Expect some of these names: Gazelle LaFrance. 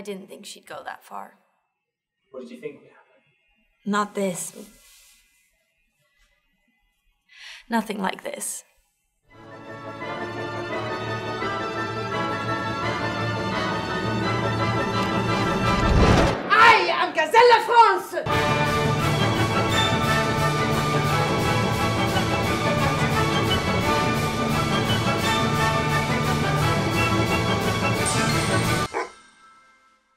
I didn't think she'd go that far. What did you think would happen? Not this. Nothing like this. I am Gazelle LaFrance!